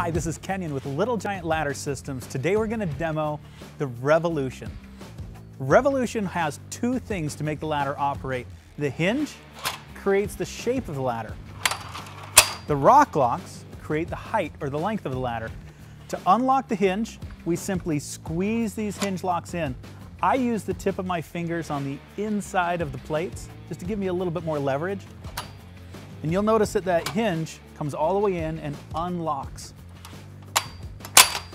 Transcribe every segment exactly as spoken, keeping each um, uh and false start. Hi, this is Kenyon with Little Giant Ladder Systems. Today we're going to demo the Revolution. Revolution has two things to make the ladder operate. The hinge creates the shape of the ladder. The RockLocks create the height or the length of the ladder. To unlock the hinge, we simply squeeze these hinge locks in. I use the tip of my fingers on the inside of the plates just to give me a little bit more leverage. And you'll notice that that hinge comes all the way in and unlocks.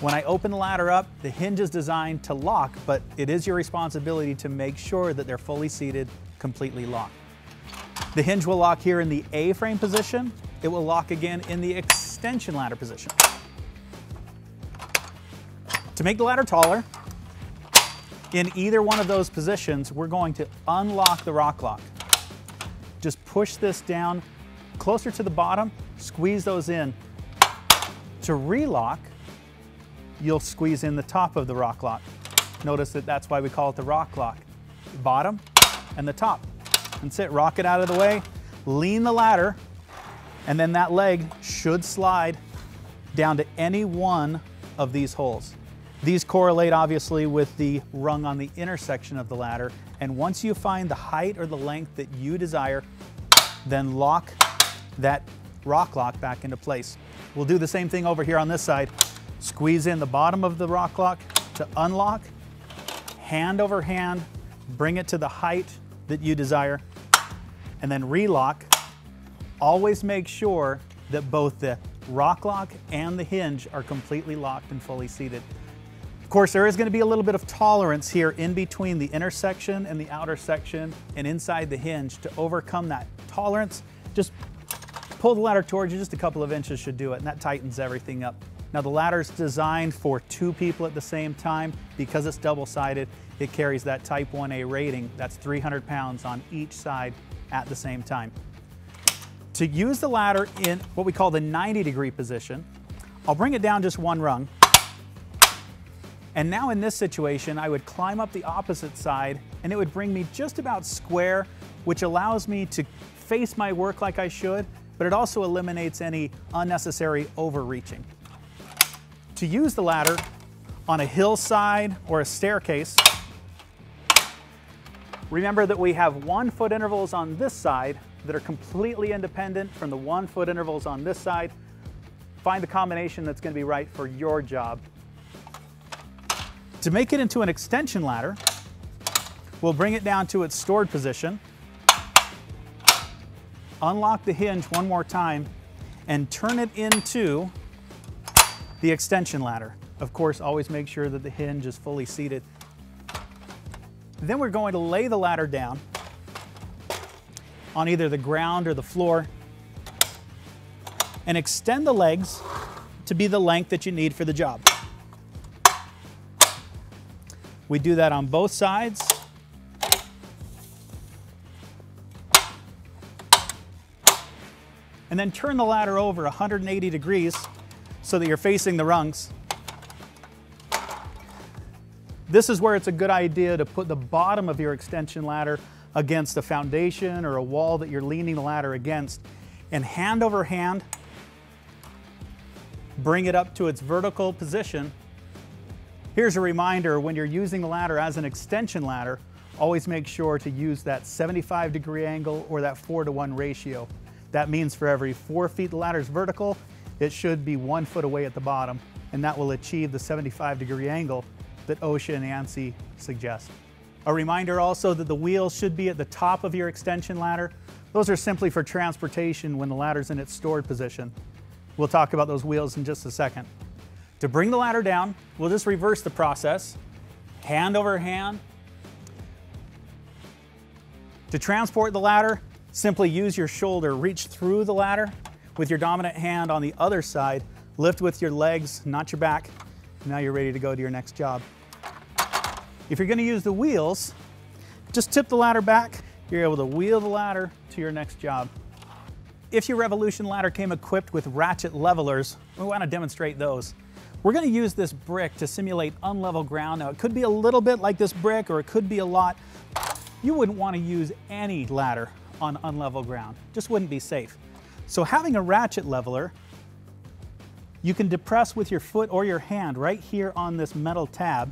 When I open the ladder up, the hinge is designed to lock, but it is your responsibility to make sure that they're fully seated, completely locked. The hinge will lock here in the A-frame position. It will lock again in the extension ladder position. To make the ladder taller, in either one of those positions, we're going to unlock the RockLock. Just push this down closer to the bottom, squeeze those in. To relock, you'll squeeze in the top of the RockLock. Notice that that's why we call it the RockLock. The bottom and the top. That's it, rock it out of the way, lean the ladder, and then that leg should slide down to any one of these holes. These correlate obviously with the rung on the intersection of the ladder, and once you find the height or the length that you desire, then lock that RockLock back into place. We'll do the same thing over here on this side. Squeeze in the bottom of the RockLock to unlock, hand over hand, bring it to the height that you desire, and then relock. Always make sure that both the RockLock and the hinge are completely locked and fully seated. Of course, there is going to be a little bit of tolerance here in between the inner section and the outer section and inside the hinge. To overcome that tolerance, just pull the ladder towards you, just a couple of inches should do it, and that tightens everything up. Now the ladder is designed for two people at the same time. Because it's double-sided, it carries that Type one A rating. That's three hundred pounds on each side at the same time. To use the ladder in what we call the ninety degree position, I'll bring it down just one rung. And now in this situation, I would climb up the opposite side and it would bring me just about square, which allows me to face my work like I should, but it also eliminates any unnecessary overreaching. To use the ladder on a hillside or a staircase, remember that we have one foot intervals on this side that are completely independent from the one foot intervals on this side. Find the combination that's going to be right for your job. To make it into an extension ladder, we'll bring it down to its stored position, unlock the hinge one more time, and turn it into the extension ladder. Of course, always make sure that the hinge is fully seated. Then we're going to lay the ladder down on either the ground or the floor and extend the legs to be the length that you need for the job. We do that on both sides. And then turn the ladder over one hundred eighty degrees so that you're facing the rungs. This is where it's a good idea to put the bottom of your extension ladder against a foundation or a wall that you're leaning the ladder against. And hand over hand, bring it up to its vertical position. Here's a reminder, when you're using the ladder as an extension ladder, always make sure to use that seventy-five degree angle or that four to one ratio. That means for every four feet the ladder's vertical, it should be one foot away at the bottom, and that will achieve the seventy-five degree angle that OSHA and ANSI suggest. A reminder also that the wheels should be at the top of your extension ladder. Those are simply for transportation when the ladder's in its stored position. We'll talk about those wheels in just a second. To bring the ladder down, we'll just reverse the process, hand over hand. To transport the ladder, simply use your shoulder, reach through the ladder with your dominant hand on the other side, lift with your legs, not your back. Now you're ready to go to your next job. If you're going to use the wheels, just tip the ladder back. You're able to wheel the ladder to your next job. If your Revolution ladder came equipped with ratchet levelers, we want to demonstrate those. We're going to use this brick to simulate unlevel ground. Now it could be a little bit like this brick or it could be a lot. You wouldn't want to use any ladder on unlevel ground. Just wouldn't be safe. So having a ratchet leveler You can depress with your foot or your hand right here on this metal tab.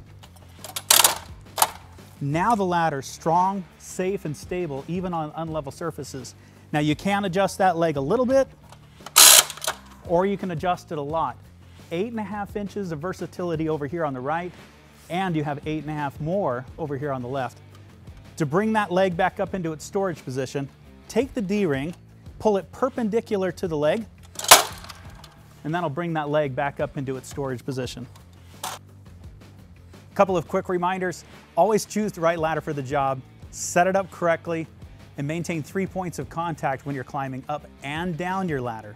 Now the ladder's strong, safe, and stable, even on unlevel surfaces. Now you can adjust that leg a little bit, or you can adjust it a lot. Eight and a half inches of versatility over here on the right, and you have eight and a half more over here on the left. To bring that leg back up into its storage position, take the D-ring, pull it perpendicular to the leg, and that'll bring that leg back up into its storage position. Couple of quick reminders, always choose the right ladder for the job, set it up correctly, and maintain three points of contact when you're climbing up and down your ladder.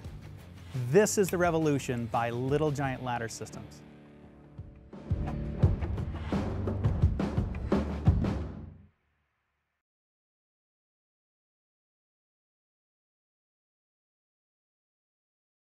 This is the Revolution by Little Giant Ladder Systems.